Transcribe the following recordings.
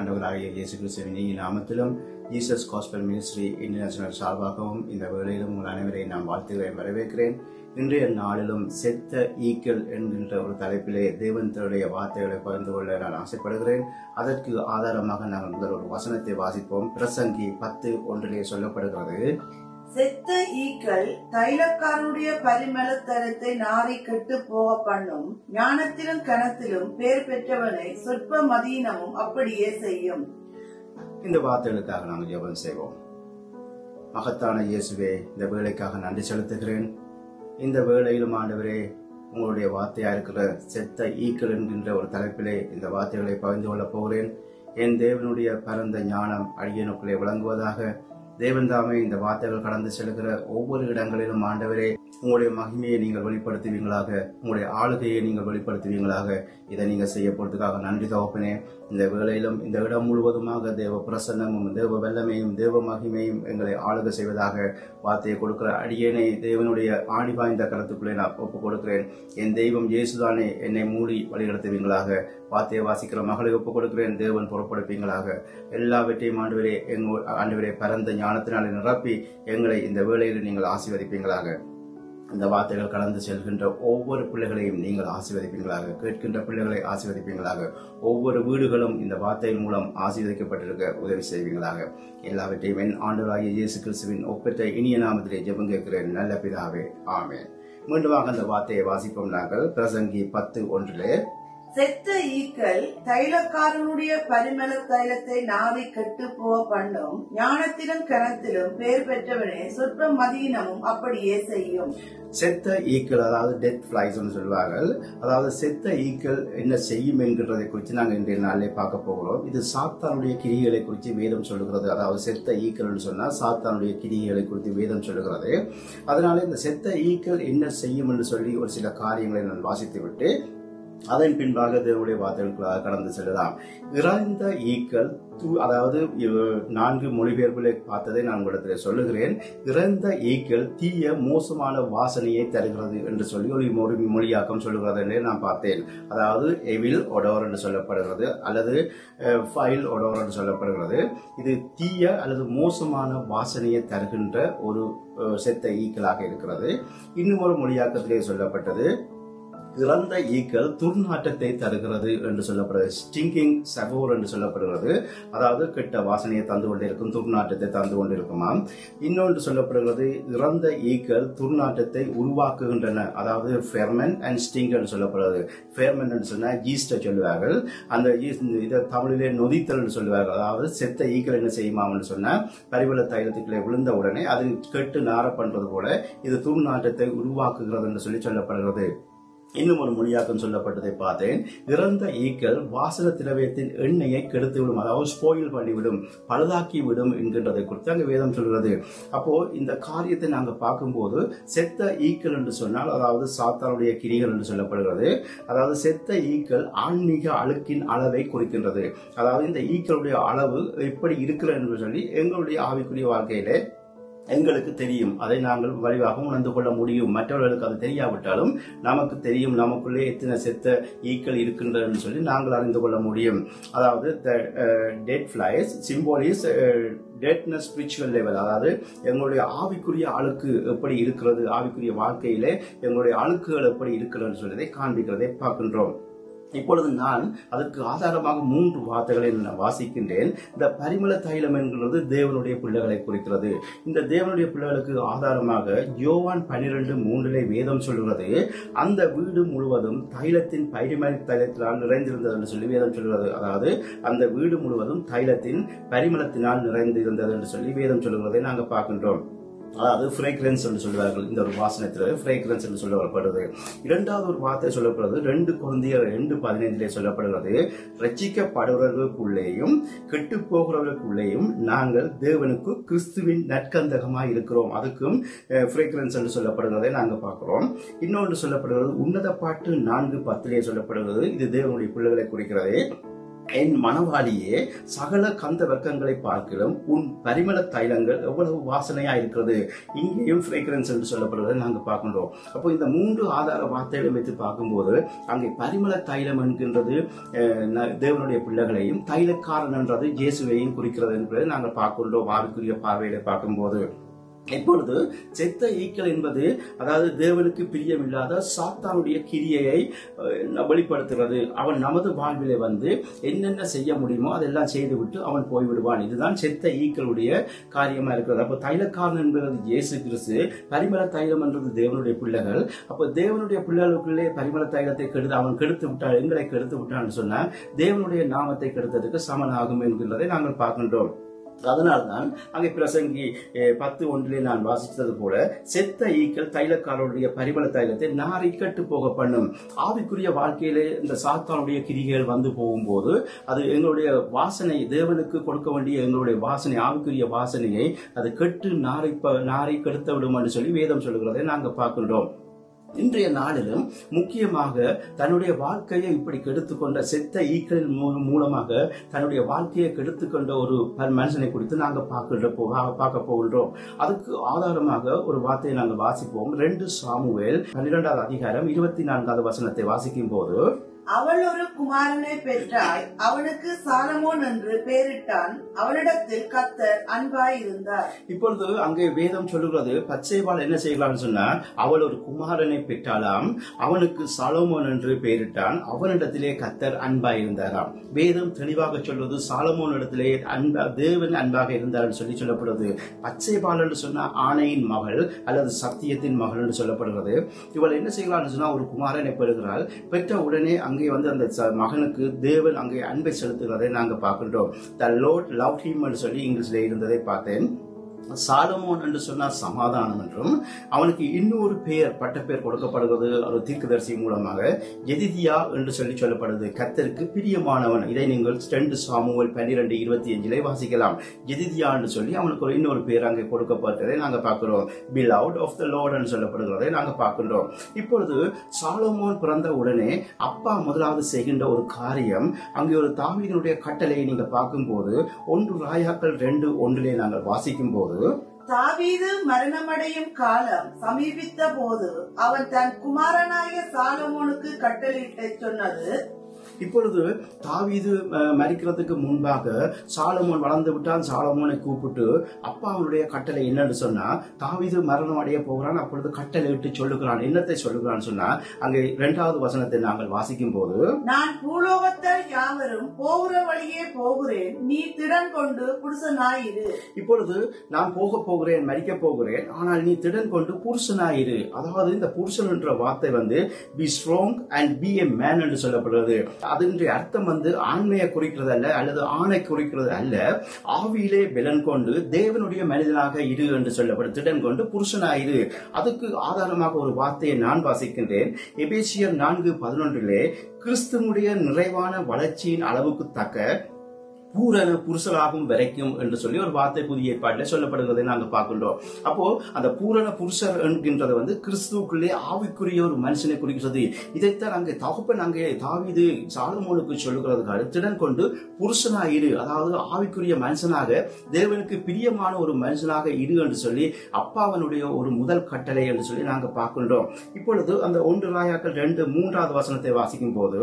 ஆண்டவராகிய இயேசு கிறிஸ்துவின் நாமத்திலும் ஜீசஸ் காஸ்பல் மினிஸ்ட்ரி இன்டர்நேஷனல் சார்பாகவும் இந்த வேளையிலும் உங்கள் அனைவரை நான் வாழ்த்துக்களை வரவேற்கிறேன். இன்றைய நாளிலும் செத்த ஈக்கள் என்கின்ற ஒரு தலைப்பிலே தேவன் தன்னுடைய வார்த்தைகளை பகிர்ந்து கொள்ள நான் ஆசைப்படுகிறேன். அதற்கு ஆதாரமாக நாங்கள் முதல் ஒரு வசனத்தை வாசிப்போம். பிரசங்கி 10:1 சொல்லப்படுகிறது, செத்த ஈக்கள் தைலக்காரனுடைய பரிமள தரத்தை நாரி கெட்டு போக பண்ணும், ஞானத்திலும் கனத்திலும் பேர் பெற்றவனை சொற்ப மதியினமும் அப்படியே செய்யும். இந்த வார்த்தைகளுக்காக நாம் ஜெபம் செய்வோம். மகத்தான இயேசுவே, இந்த வேளைக்காக நன்றி செலுத்துகிறேன். இந்த வேளையிலும் ஆண்டவரே, உங்களுடைய வார்த்தையா இருக்கிற செத்த ஈக்கள் என்கின்ற ஒரு தலைப்பிலே இந்த வார்த்தைகளை பகிர்ந்து கொள்ளப் போகிறேன். என் தேவனுடைய பரந்த ஞானம் அடியனுக்குள்ளே விளங்குவதாக. தேவன்தாமே, இந்த வார்த்தைகள் கடந்து செல்கிற ஒவ்வொரு இடங்களிலும் ஆண்டவரே, உங்களுடைய மகிமையை நீங்கள் வெளிப்படுத்துவீங்களாக, உங்களுடைய ஆளுகையை நீங்கள் வெளிப்படுத்துவீங்களாக. இதை நீங்கள் செய்ய போறதுக்காக நன்றி தகப்பனே. இந்த வேளையிலும் இந்த இடம் முழுவதுமாக தேவ பிரசன்னமும் தேவ வெள்ளமையும் தேவ மகிமையும் எங்களை ஆளுகை செய்வதாக. வார்த்தையை கொடுக்கிற அடியனை தேவனுடைய ஆணி வாய்ந்த கருத்துக்குள்ளே நான் ஒப்புக் கொடுக்கிறேன். என் தெய்வம் இயேசுதானே, என்னை மூடி வழிநடத்துவீங்களாக. வார்த்தையை வாசிக்கிற மகளை ஒப்புக் கொடுக்கிறேன். தேவன் பொறுப்படுப்பீங்களாக. எல்லாவற்றையும் ஆண்டவரே, எங்கள் ஆண்டவரே பரந்த ஞானத்தினாலே நிரப்பி எங்களை இந்த வேளையில் நீங்கள் ஆசீர்வதிப்பீங்களாக. இந்த வார்த்தைகள் கடந்து செல்கின்ற ஒவ்வொரு பிள்ளைகளையும் நீங்கள் ஆசீர்வதிப்பீங்களாக. கேட்கின்ற பிள்ளைகளை ஆசீர்வதிப்பீங்களாக. ஒவ்வொரு வீடுகளும் இந்த வார்த்தையின் மூலம் ஆசீர்வதிக்கப்பட்டிருக்க உதவி செய்வீங்களாக. எல்லாவற்றையும் என் ஆண்டவராகிய இயேசு கிறிஸ்துவின் ஒப்பற்ற இனிய நாமத்திலே ஜெபம் கேட்கிறேன் நல்ல பிதாவே, ஆமென். மீண்டுமாக அந்த வார்த்தையை வாசிப்போம். நாங்கள் பிரசங்கி 10:1, செத்த ஈக்கள் தைலக்காரனுடைய பரிமள தைலத்தை நாவி கெட்டு போக பண்ணும், ஞானத்திலும் கனத்திலும் பேர் பெற்றவனே சொற்ப மதியினமும் அப்படியே செய்யும். செத்த ஈக்கள், அதாவது டெத் ஃபிளைஸ் சொல்வார்கள், அதாவது செத்த ஈக்கள் என்ன செய்யும் என்கிறதை குறித்து நாங்கள் இன்றைய நாளிலே பார்க்க போகிறோம். இது சாத்தானுடைய கிரிகளை குறித்து வேதம் சொல்லுகிறது. அதாவது செத்த ஈக்கள் சொன்னால் சாத்தானுடைய கிரிகளை குறித்து வேதம் சொல்லுகிறது. அதனால இந்த செத்த ஈக்கள் என்ன செய்யும் என்று சொல்லி ஒரு சில காரியங்களை நான் வாசித்துவிட்டு அதன் பின்பாக தேவனுடைய வார்த்தைகளுக்காக கடந்து செல்லலாம். இறந்த ஈக்கள், அதாவது 4 மொழிபெயர்ப்புகளை பார்த்ததை நான் உங்களிடத்தில் சொல்லுகிறேன். இறந்த ஈக்கள் தீய மோசமான வாசனையை தருகிறது என்று சொல்லி ஒரு மொழியாக்கம் சொல்லுகிறது என்று நான் பார்த்தேன். அதாவது எவில் ஒடோர் என்று சொல்லப்படுகிறது, அல்லது ஃபைல் ஒடோர் என்று சொல்லப்படுகிறது. இது தீய அல்லது மோசமான வாசனையை தருகின்ற ஒரு செத்த ஈக்களாக இருக்கிறது. இன்னும் ஒரு மொழியாக்கத்திலே சொல்லப்பட்டது, இறந்த ஈக்கள் துர்நாற்றத்தை தருகிறது என்று சொல்லப்படுகிறது. ஸ்டிங்கிங் சகோர் என்று சொல்லப்படுகிறது. அதாவது கெட்ட வாசனையை தந்து கொண்டிருக்கும், துர்நாற்றத்தை தந்து கொண்டிருக்குமாம். இன்னொன்று சொல்லப்படுகிறது, இறந்த ஈக்கள் துர்நாற்றத்தை உருவாக்குகின்றன. அதாவது ஃபெர்மென் அண்ட் ஸ்டிங் என்று சொல்லப்படுகிறது. ஃபெர்மென் என்று சொன்னால் ஈஸ்டை சொல்லுவார்கள். அந்த இதை தமிழிலே நொதித்தல் என்று சொல்லுவார்கள். அதாவது செத்த ஈக்கள் என்ன செய்யுமாம் என்று சொன்னால், பரிமள தைலத்துக்குள்ளே விழுந்த உடனே அது கெட்டு நார பண்றது போல இது துர்நாற்றத்தை உருவாக்குகிறது என்று சொல்லி சொல்லப்படுகிறது. இன்னும் ஒரு மொழியாக்கம் சொல்லப்பட்டதை பார்த்தேன். இறந்த ஈக்கள் வாசன திரவியத்தின் எண்ணெயை கெடுத்து விடும், அதாவது ஸ்பாயில் பண்ணிவிடும், பழுதாக்கி விடும் என்கின்றதை குறித்து அங்கே வேதம் சொல்கிறது. அப்போ இந்த காரியத்தை நாங்கள் பார்க்கும்போது செத்த ஈக்கள் என்று சொன்னால், அதாவது சாத்தானுடைய கிரிகள் என்று சொல்லப்படுகிறது. அதாவது செத்த ஈக்கள் ஆன்மீக அழுக்கின் அளவை குறிக்கின்றது. அதாவது இந்த ஈக்களுடைய அளவு எப்படி இருக்கிறது என்று சொல்லி எங்களுடைய ஆவிக்குரிய வாழ்க்கையிலே எங்களுக்கு தெரியும். அதை நாங்கள் வலிவாக உணர்ந்து கொள்ள முடியும். மற்றவர்களுக்கு அது தெரியாவிட்டாலும் நமக்கு தெரியும். நமக்குள்ளே எத்தனை செத்த ஈக்கள் இருக்கின்றன சொல்லி நாங்கள் அறிந்து கொள்ள முடியும். அதாவது dead flies symbolise deadness spiritual level, அதாவது எங்களுடைய ஆவிக்குரிய அழுக்கு எப்படி இருக்கிறது, ஆவிக்குரிய வாழ்க்கையிலே எங்களுடைய அழுக்குகள் எப்படி இருக்கிறதுன்னு சொல்லதை காண்பிக்கிறதை பார்க்கின்றோம். இப்பொழுது நான் அதற்கு ஆதாரமாக 3 வார்த்தைகளை நான் வாசிக்கின்றேன். இந்த பரிமள தைலம் என்கிறது தேவனுடைய பிள்ளைகளை குறிக்கிறது. இந்த தேவனுடைய பிள்ளைகளுக்கு ஆதாரமாக யோவான் 12:3 வேதம் சொல்கிறது, அந்த வீடு முழுவதும் தைலத்தின் பரிமள தைலத்தினால் நிறைந்திருந்தது என்று சொல்லி வேதம் சொல்கிறது. அதாவது அந்த வீடு முழுவதும் தைலத்தின் பரிமளத்தினால் நிறைந்திருந்தது என்று சொல்லி வேதம் சொல்கிறதை நாங்கள் பார்க்கின்றோம். அதாவது ஃப்ரேக்ரன்ஸ் என்று சொல்லுவார்கள். இந்த ஒரு வாசனத்தில் ஃப்ரேக்ரன்ஸ் என்று சொல்லப்படுகிறது. இரண்டாவது ஒரு வார்த்தை சொல்லப்படுகிறது 2 Corinthier 2:15 சொல்லப்படுகிறது, ரட்சிக்கப்படுறவர்களுக்குள்ளேயும் கெட்டு போகிறவர்களுக்குள்ளேயும் நாங்கள் தேவனுக்கு கிறிஸ்துவின் நற்கந்தகமாக இருக்கிறோம். அதுக்கும் ஃப்ரேக்ரன்ஸ் என்று சொல்லப்படுகிறதை நாங்கள் பார்க்கிறோம். இன்னொன்று சொல்லப்படுகிறது உன்னத பாட்டு 4:10 சொல்லப்படுகிறது. இது தேவனுடைய பிள்ளைகளை குறிக்கிறது. என் மனவாளியே, சகல கந்த வர்க்கங்களை பார்க்கிறோம், உன் பரிமள தைலங்கள் எவ்வளவு வாசனையா இருக்கிறது. இங்கேயும் ஃப்ரேக்ரன்ஸ் என்று சொல்லப்படுறதை நாங்கள் பார்க்கின்றோம். அப்போ இந்த மூன்று ஆதார வார்த்தைகளை வைத்து பார்க்கும்போது அங்கே பரிமள தைலம் என்கின்றது தேவனுடைய பிள்ளைகளையும், தைலக்காரன் என்றது இயேசுவையும் குறிக்கிறது என்பதை நாங்கள் பார்க்கின்றோம் வாருக்குரிய பார்வையில பார்க்கும்போது. இப்பொழுது செத்த ஈக்கள் என்பது அதாவது தேவனுக்கு பிரியமில்லாத சாத்தானுடைய கிரியையை வெளிப்படுத்துகிறது. அவன் நமது வாழ்விலே வந்து என்னென்ன செய்ய முடியுமோ அதெல்லாம் செய்துவிட்டு அவன் போய்விடுவான். இதுதான் செத்த ஈக்களுடைய காரியமா இருக்கிறது. அப்போ தைலக்காரன் என்பது இயேசு கிறிஸ்து, பரிமள தைலம் என்றது தேவனுடைய பிள்ளைகள். அப்போ தேவனுடைய பிள்ளைகளுக்குள்ளே பரிமள தைலத்தை அவன் கெடுத்து விட்டான், எங்களை கெடுத்து விட்டான்னு சொன்னா தேவனுடைய நாமத்தை கெடுத்ததுக்கு சமனாகும் என்கிறதை நாங்கள் பார்க்கின்றோம். அதனால்தான் அங்கே பிரசங்கி 10:1 நான் வாசித்தது போல செத்த ஈக்கள் தைலக்காரருடைய பரிமள தைலத்தை நாரை கட்டு போக பண்ணும். ஆவிக்குரிய வாழ்க்கையிலே இந்த சாத்தானுடைய கிரிகைகள் வந்து போகும்போது அது எங்களுடைய வாசனை, தேவனுக்கு கொடுக்க வேண்டிய எங்களுடைய வாசனை, ஆவிக்குரிய வாசனையை அது கெட்டு நாரை கெடுத்து விடும் என்று சொல்லி வேதம் சொல்லுகிறதை நாங்கள் பார்க்கின்றோம். இன்றைய நாளிலும் முக்கியமாக தன்னுடைய வாழ்க்கையை இப்படி கெடுத்துக்கொண்ட செத்த ஈக்களின் மூலமாக தன்னுடைய வாழ்க்கையை கெடுத்துக்கொண்ட ஒரு மனுஷனை குறித்து நாங்கள் பார்க்க போகின்றோம். அதுக்கு ஆதாரமாக ஒரு வார்த்தையை நாங்கள் வாசிப்போம். 2 சாமுவேல் 12வது அதிகாரம் 24வது வசனத்தை வாசிக்கும் போது, அவள் ஒரு குமாரனை பெற்றாய், அவனுக்கு சாலமோன் என்று பெயரிட்டான், அவனிடத்தில் கர்த்தர் அன்பாய் இருந்தார். இப்பொழுது அங்கே வேதம் சொல்லுகிறது, பச்சைவாள் என்ன செய்யலாம்னு சொன்னா, அவள் ஒரு குமாரனை பெற்றாளாம், அவனுக்கு சாலமோன் என்று பெயரிட்டான், அவனிடத்திலே கர்த்தர் அன்பாய் இருந்தாராம். வேதம் தெளிவாக சொல்வது சாலமோன் இடத்திலே தேவன் அன்பாக இருந்தார் சொல்லி சொல்லப்படுது. பச்சைவாள் என்று சொன்னா ஆணையின் மகள் அல்லது சத்தியத்தின் மகள் என்று சொல்லப்படுகிறது. இவள் என்ன செய்யலாம்னு சொன்னா ஒரு குமாரனை பெறுகிறாள். பெற்ற உடனே அங்கே வந்து அந்த மகனுக்கு தேவன் அங்கே அன்பை செலுத்துகிறதை நாங்கள் பார்க்கின்றோம். த லார்ட் லவ்ட் ஹிம் என்று சொல்லி இங்கிலீஷ்ல இருந்ததை பார்த்தேன். சாலமோன் என்று சொன்னால் சமாதானம் என்றும், அவனுக்கு இன்னொரு பெயர் பட்டப்பெயர் கொடுக்கப்படுகிறது ஒரு தீர்க்கதரிசி மூலமாக, எதிதியா என்று சொல்லி சொல்லப்படுது, கர்த்தருக்கு பிரியமானவன். இதை நீங்கள் 2 சாமுவேல் 12:25 வாசிக்கலாம். எதிதியா என்று சொல்லி அவனுக்கு ஒரு இன்னொரு பெயர் அங்கே கொடுக்கப்பட்டதை நாங்கள் பார்க்கிறோம். பிலவ்ட் ஆஃப் த லார்ட் என்று சொல்லப்படுகிறதை நாங்கள் பார்க்கின்றோம். இப்பொழுது சாலமோன் பிறந்த உடனே அப்பா முதலாவது செய்கின்ற ஒரு காரியம் அங்கே ஒரு தாவீதினுடைய கட்டளையை நீங்கள் பார்க்கும்போது 1 ராஜாக்கள் 2:1 நாங்கள் வாசிக்கும் போது, தாவீது மரணமடையும் காலம் சமீபித்த போது அவன் தன் குமாரனாகிய சாலமோனுக்கு கட்டளையிட்டு சொன்னது. இப்பொழுது தாவீது மரிக்கிறதுக்கு முன்பாக சாலமோன் வளர்ந்து விட்டான். சாலமோனை கூப்பிட்டு அப்பா அவனுடைய கட்டளை என்னன்னு சொன்னா, தாவீது மரணம் அடைய போகிறான், அப்பொழுது கட்டளை இட்டு சொல்லுகிறான். என்னத்தை சொல்லுகிறான்னு சொன்னா அங்கே 2வது வசனத்தை நாங்கள் வாசிக்கும் போது, நான் பூலோகத்தார் யாவரும் போகிற வழியே போகிறேன், நீ திடன் கொண்டு புருஷனாயிரு. இப்பொழுது நான் போக போகிறேன், மரிக்க போகிறேன், ஆனால் நீ திடன் கொண்டு புருஷனாயிரு. அதாவது இந்த புருஷன் என்ற வார்த்தை வந்து be strong and be a man என்று சொல்லப்படுகிறது. அதனுடைய அர்த்தம் வந்து ஆண்மையை குறிக்கிறது அல்ல அல்லது ஆணை குறிக்கிறது அல்ல. ஆவியிலே பலன் கொண்டு தேவனுடைய மனிதனாக இரு என்று சொல்லப்படும், திடன் கொண்டு புருஷனாயிரு. அதுக்கு ஆதாரமாக ஒரு வார்த்தையை நான் வாசிக்கின்றேன். எபேசியர் 4:11 கிறிஸ்துவுடைய நிறைவான வளர்ச்சியின் அளவுக்கு தக்க பூரண புருஷராகும் வரைக்கும் என்று சொல்லி ஒரு வார்த்தை புதிய ஏற்பாட்டில் சொல்லப்படுகிறதை நாங்கள் பார்க்கின்றோம். அப்போ அந்த பூரண புருஷர் என்கின்றது வந்து கிறிஸ்துவுக்குள்ளே ஆவிக்குரிய ஒரு மனுஷனை குறிக்கிறது. இதைத்தான் அங்கே தகப்பன் அங்கே தாவீது சாலமோனுக்கு சொல்லுகிறதுக்காக திடன் கொண்டு புருஷனாக இரு, அதாவது ஆவிக்குரிய மனுஷனாக தேவனுக்கு பிரியமான ஒரு மனுஷனாக இரு என்று சொல்லி அப்பாவனுடைய ஒரு முதல் கட்டளை என்று சொல்லி நாங்கள் பார்க்கின்றோம். இப்பொழுது அந்த 1 ராஜாக்கள் 2:3 வாசிக்கும் போது,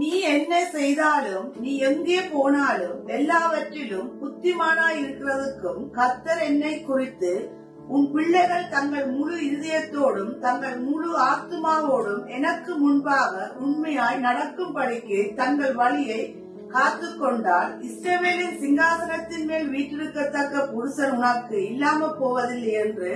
நீ என்ன செய்தாலும் நீ எங்கே போனாலும் எல்லாவற்றிலும் புத்திமானாய் இருக்கிறதுக்கும் கர்த்தர் என்னை குறித்து உன் பிள்ளைகள் தங்கள் முழு இதயத்தோடும் தங்கள் முழு ஆத்துமாவோடும் எனக்கு முன்பாக உண்மையாய் நடக்கும்படிக்கு தங்கள் வழியை காத்துக் கொண்டால் இஸ்ரவேலின் சிங்காசனத்தின் மேல் வீற்றிருக்கத்தக்க புருஷன் உனக்கு இல்லாம போவதில்லை என்று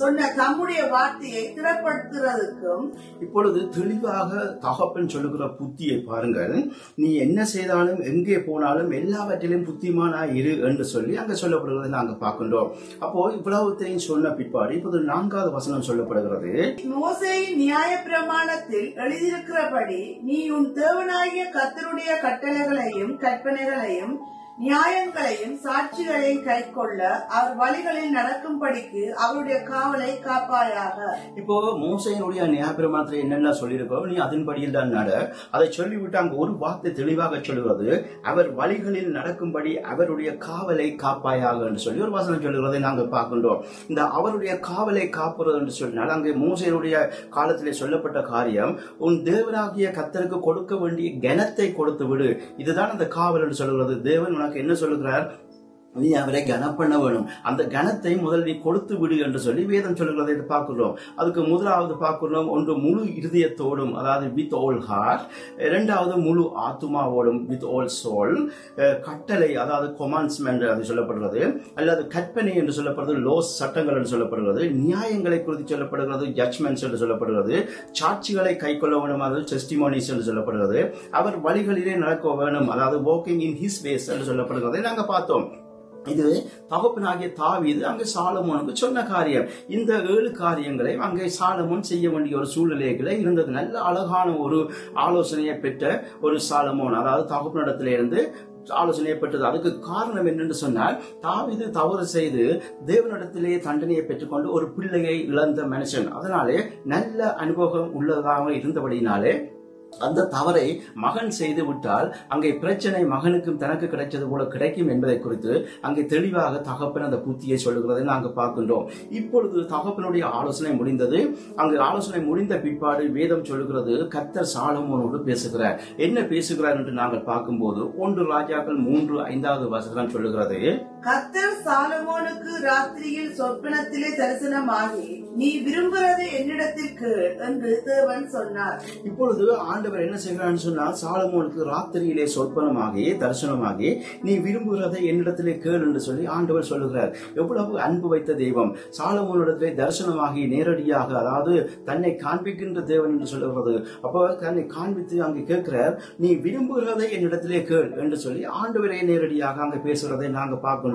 சொன்ன தம்முடைய வார்த்தையை திறப்படுத்துறதுக்கும். இப்பொழுது தெளிவாக தகப்பன் சொல்லுகிற புத்தியை பாருங்கள். நீ என்ன செய்தாலும் எங்கே போனாலும் எல்லாவற்றிலும் புத்திமான இரு என்று சொல்லி அங்கே சொல்லப்படுகிறதை நாங்கள் பார்க்கின்றோம். அப்போ இவ்வளவுத்தையும் சொன்ன பிற்பாடு இப்போது 4வது வசனம் சொல்லப்படுகிறது, மோசேயின் நியாய பிரமாணத்தில் எழுதியிருக்கிறபடி நீ உன் தேவனாகிய கர்த்தருடைய கட்டளைகளையும் கற்பனைகளையும் நியாயங்களையும் சாட்சிகளையும் கை கொள்ள அவர் வழிகளில் நடக்கும்படிக்கு அவருடைய காவலை காப்பாயாக. இப்போ மோசையினுடைய நியாயப்பிரமாணத்துல என்னென்ன சொல்லியிருக்கோம், நீ அதன்படியில் தான் நட. அதை சொல்லிவிட்டு அங்கு ஒரு வார்த்தை தெளிவாக சொல்லுகிறது, அவர் வழிகளில் நடக்கும்படி அவருடைய காவலை காப்பாயாக என்று சொல்லி ஒரு வசனம் சொல்லுகிறதை நாங்கள் பார்க்கின்றோம். இந்த அவருடைய காவலை காப்புறது என்று சொன்னால் அங்கே மோசையினுடைய காலத்திலே சொல்லப்பட்ட காரியம், உன் தேவனாகிய கர்த்தருக்கு கொடுக்க வேண்டிய கனத்தை கொடுத்து விடு, இதுதான் அந்த காவல் என்று சொல்லுகிறது. தேவன் உனக்கு என்ன சொல்லுகிறார், நீ அவரை கனம் பண்ண வேணும், அந்த கனத்தை முதல் நீ கொடுத்து விடு என்று சொல்லி வேதம் சொல்லுகிறதை பார்க்கிறோம். அதுக்கு முதலாவது பார்க்கிறோம், ஒன்று முழு இருதயத்தோடும், அதாவது வித் ஆல் ஹார்ட், இரண்டாவது முழு ஆத்துமாவோடும் வித் ஆல் சோல், கட்டளை அதாவது கொமான்ஸ்மெண்ட் அது சொல்லப்படுகிறது, அல்லது கற்பனை என்று சொல்லப்படுறது, லோஸ் சட்டங்கள் என்று சொல்லப்படுகிறது, நியாயங்களை குறித்து சொல்லப்படுகிறது, ஜட்மெண்ட்ஸ் என்று சொல்லப்படுகிறது, சாட்சிகளை கை கொள்ள வேண்டும், அதாவது டெஸ்டிமோனிஸ் என்று சொல்லப்படுகிறது, அவர் வழிகளிலே நடக்க வேணும், அதாவது வாக்கிங் இன் ஹிஸ் வேஸ் என்று சொல்லப்படுகிறதை நாங்கள் பார்த்தோம். இது தகப்பனாகிய தாவீது அங்கே சாலமோனுக்கு சொன்ன காரியம். இந்த 7 காரியங்களை அங்கே சாலமோன் செய்ய வேண்டிய ஒரு சூழ்நிலைகளே இருந்தது. நல்ல அழகான ஒரு ஆலோசனையை பெற்ற ஒரு சாலமோன், அதாவது தகப்பனிடத்திலிருந்து ஆலோசனை பெற்றது. அதுக்கு காரணம் என்னென்று சொன்னால், தாவீது தவறு செய்து தேவனிடத்திலேயே தண்டனையை பெற்றுக்கொண்டு ஒரு பிள்ளையை இழந்த மனுஷன். அதனாலே நல்ல அனுபவம் உள்ளதாக இருந்தபடினாலே அந்த தவறை மகன் செய்து விட்டால் அங்கே பிரச்சனை மகனுக்கும் தனக்கு கிடைச்சது போல கிடைக்கும் என்பதை குறித்து அங்கே தெளிவாக தகப்பன் அந்த புத்தியை சொல்லுகிறதை நாங்கள் பார்க்கின்றோம். இப்பொழுது தகப்பனுடைய ஆலோசனை முடிந்தது. அங்கு ஆலோசனை முடிந்த பிற்பாடு வேதம் சொல்லுகிறது, கர்த்தர் சாலமோனோடு பேசுகிறார். என்ன பேசுகிறார் என்று நாங்கள் பார்க்கும்போது 1 ராஜாக்கள் 3:5 சொல்லுகிறது, கர்த்தர் சாலமோனுக்கு ராத்திரியில் சொற்பனத்திலே தரிசனமாகி நீ விரும்புகிறதை என்னிடத்திற்கு என்று தேவன் சொன்னார். இப்பொழுது ஆண்டவர் என்ன செய்கிறார் சொன்னால், சாலமோனுக்கு ராத்திரியிலே சொற்பனமாகி தரிசனமாகி நீ விரும்புகிறதை என்னிடத்திலே கேள் என்று சொல்லி ஆண்டவர் சொல்லுகிறார். எவ்வளவு அன்பு வைத்த தெய்வம்! சாலமோனிடத்திலே தரிசனமாகி நேரடியாக, அதாவது தன்னை காண்பிக்கின்ற தேவன் என்று சொல்லுகிறது. அப்போ தன்னை காண்பித்து அங்கே கேட்கிறார், நீ விரும்புகிறதை என்னிடத்திலே கேள் என்று சொல்லி ஆண்டவரே நேரடியாக அங்கே பேசுகிறதை நாங்கள் பார்க்கின்றோம்.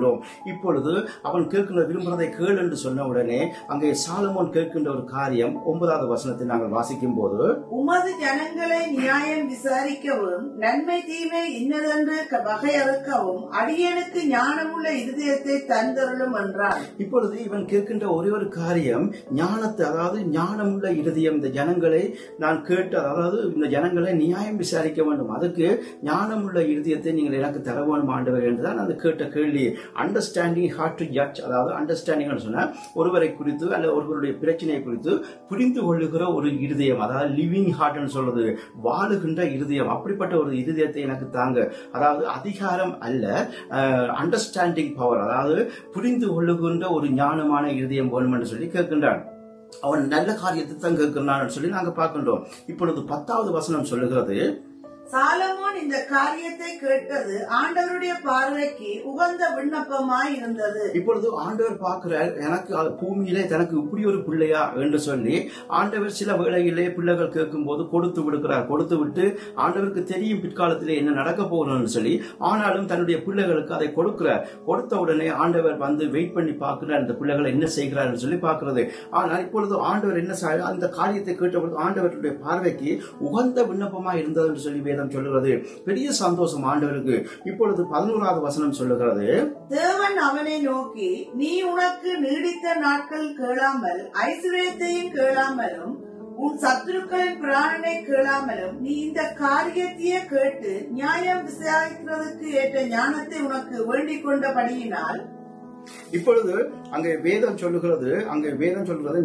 இப்பொழுது அவன் கேட்கின்ற விரும்புகிறதை கேள் என்று சொன்ன உடனே அங்கே சாலமோன் கேட்கின்ற ஒரு காரியம் 9வது வசனத்தை நாங்கள் வாசிக்கும் போது, உமது ஜனங்களை நியாயம் விசாரிக்கவும் நன்மை தீமை இன்னதென்று வகையறுக்கவும் அடியனுக்கு ஞானமுள்ள இதயத்தை தந்தருளும் என்றார். இப்பொழுது இவன் கேட்கின்ற ஒரே ஒரு காரியம் ஞானத்தை, அதாவது ஞானமுள்ள இதயம். இந்த ஜனங்களை நான் கேட்டு, அதாவது இந்த ஜனங்களை நியாயம் விசாரிக்க வேண்டும், அதுக்கு ஞானமுள்ள இதயத்தை நீங்கள் எனக்கு தர வேண்டும் ஆண்டவர் என்றுதான் அந்த கேட்ட கேள்வி. அண்டர்ஸ்டாண்டிங் ஹார்ட் டு ஜட்ஜ், அதாவது அண்டர்ஸ்டாண்டிங் சொன்னால் ஒருவரை குறித்து அல்ல ஒருவருடைய பிரச்சனையை குறித்து புரிந்து கொள்ளுகிற ஒரு இதயம், அதாவது லிவிங் ஹார்ட் சொல்றது, வாழுகின்ற இருதயம். அப்படிப்பட்ட ஒரு இருதயத்தை எனக்கு தாங்க, அதாவது அதிகாரம் அல்ல, அண்டர்ஸ்டாண்டிங் பவர், அதாவது புரிந்து கொள்ளுகின்ற ஒரு ஞானமான இருதயம் வேணும் என்று சொல்லி கேட்கின்றான். அவன் நல்ல காரியத்தை தான் கேட்கிறான் சொல்லி நாங்க பார்க்கின்றோம். இப்பொழுது 10வது வசனம் சொல்லுகிறது, சாலமோன் இந்த காரியத்தை கேட்டது ஆண்டவருடைய பார்வைக்கு உகந்த விண்ணப்பமாய் இருந்தது. இப்பொழுது ஆண்டவர் பார்க்கிறார், எனக்கு பூமியிலே தனக்கு இப்படி ஒரு பிள்ளையா என்று சொல்லி ஆண்டவர் சில வேளையிலே பிள்ளைகள் கேட்கும் போது கொடுத்து விடுக்கிறார். கொடுத்து விட்டு ஆண்டவருக்கு தெரியும் பிற்காலத்திலே என்ன நடக்க போகணும்னு சொல்லி, ஆனாலும் தன்னுடைய பிள்ளைகளுக்கு அதை கொடுக்கிறார். கொடுத்த உடனே ஆண்டவர் வந்து வெயிட் பண்ணி பார்க்கிறார், இந்த பிள்ளைகளை என்ன செய்கிறார் சொல்லி பார்க்கிறது. ஆனால் இப்பொழுது ஆண்டவர் என்ன செய்ய, அந்த காரியத்தை கேட்டபொழுது ஆண்டவருடைய பார்வைக்கு உகந்த விண்ணப்பமா இருந்தது என்று சொல்லி சொல்லுகிறது. பெரிய சந்தோஷம் ஆண்டவருக்கு. இப்பொழுது 11வது வசனம் சொல்லுகிறது, தேவன் அவனை நோக்கி, நீ உனக்கு நீடித்த நாட்கள் கேளாமல் ஐஸ்வர்யத்தையும் கேளாமலும் உன் சத்துருக்களின் பிராணனை கேளாமலும் நீ இந்த காரியத்தையே கேட்டு நியாயம் விசாரிக்கிறதுக்கு ஏற்ற ஞானத்தை உனக்கு வேண்டிக் கொண்டபடியினால். இப்பொழுது அங்கே வேதம் சொல்லுகிறது,